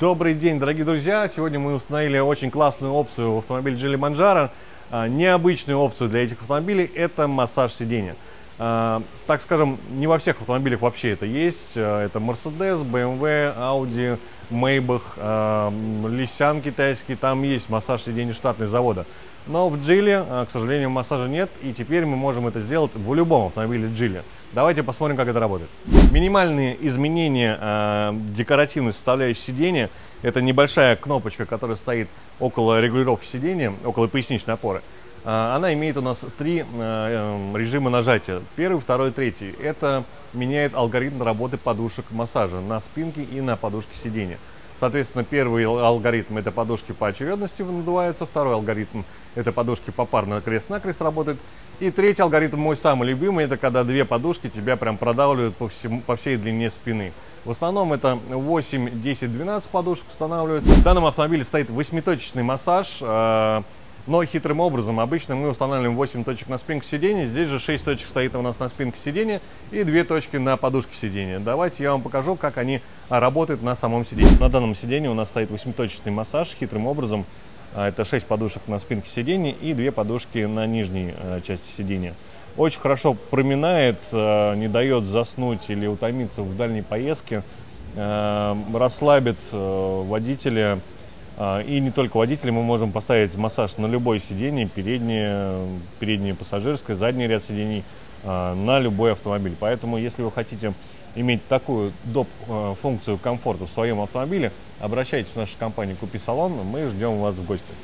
Добрый день, дорогие друзья! Сегодня мы установили очень классную опцию в автомобиле Джили Монджаро. Необычную опцию для этих автомобилей – это массаж сиденья. Так скажем, не во всех автомобилях вообще это есть. Это Mercedes, BMW, Audi, Maybach, Лисян китайский. Там есть массаж сиденья штатный завода. Но в Geely, к сожалению, массажа нет, и теперь мы можем это сделать в любом автомобиле Geely. Давайте посмотрим, как это работает. Минимальные изменения декоративной составляющей сидения – это небольшая кнопочка, которая стоит около регулировки сидения, около поясничной опоры. Она имеет у нас три режима нажатия. Первый, второй, третий. Это меняет алгоритм работы подушек массажа на спинке и на подушке сидения. Соответственно, первый алгоритм – это подушки по очередности надуваются, второй алгоритм – это подушки попарно крест-накрест работают, и третий алгоритм, мой самый любимый, это когда две подушки тебя прям продавливают по всей длине спины. В основном это 8, 10, 12 подушек устанавливается. В данном автомобиле стоит 8-точечный массаж, но хитрым образом. Обычно мы устанавливаем 8 точек на спинку сиденья, здесь же 6 точек стоит у нас на спинке сиденья и 2 точки на подушке сиденья. Давайте я вам покажу, как они работают на самом сиденье. На данном сиденье у нас стоит 8-точечный массаж хитрым образом. Это 6 подушек на спинке сиденья и 2 подушки на нижней части сиденья. Очень хорошо проминает, не дает заснуть или утомиться в дальней поездке, расслабит водителя. И не только водители, мы можем поставить массаж на любое сиденье, переднее пассажирское, задний ряд сидений, на любой автомобиль. Поэтому, если вы хотите иметь такую доп-функцию комфорта в своем автомобиле, обращайтесь в нашу компанию «Купи салон», мы ждем вас в гости.